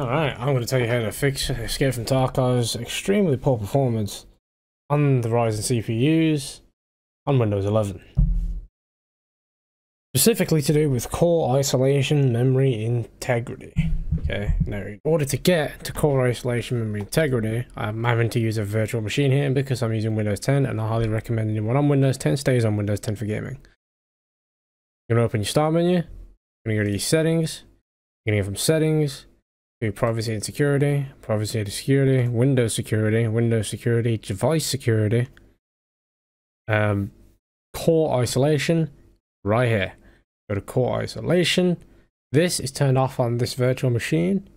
Alright, I'm going to tell you how to fix Escape from Tarkov's extremely poor performance on the Ryzen CPUs on Windows 11. Specifically to do with Core Isolation Memory Integrity. Okay, now in order to get to Core Isolation Memory Integrity, I'm having to use a virtual machine here because I'm using Windows 10 and I highly recommend anyone on Windows 10 stays on Windows 10 for gaming. You're going to open your start menu, you're going to go to your settings, you're going to go from settings, privacy and security, privacy and security, Windows security, Windows security, device security, core isolation, right here. Go to core isolation. This is turned off on this virtual machine.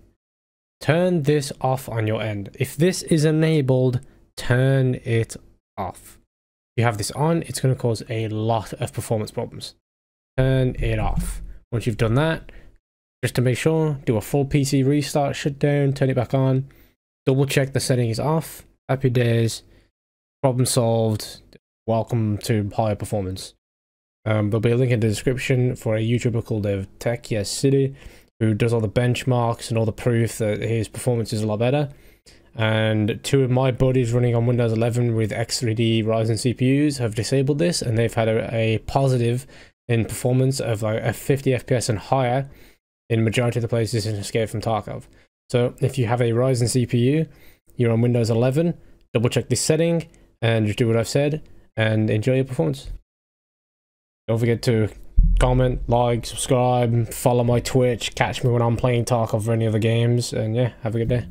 Turn this off on your end. If this is enabled, turn it off. If you have this on, it's going to cause a lot of performance problems. Turn it off. Once you've done that, just to make sure, do a full PC restart, shutdown, turn it back on, double check the setting is off, happy days, problem solved, welcome to higher performance. There'll be a link in the description for a YouTuber called Tech YES City, who does all the benchmarks and all the proof that his performance is a lot better. And two of my buddies running on Windows 11 with X3D Ryzen CPUs have disabled this, and they've had a positive in performance of like 50 FPS and higher. In majority of the places in Escape from Tarkov. So if you have a Ryzen CPU, you're on Windows 11, double check this setting and just do what I've said and enjoy your performance. Don't forget to comment, like, subscribe, follow my Twitch, catch me when I'm playing Tarkov or any other games, and yeah, have a good day.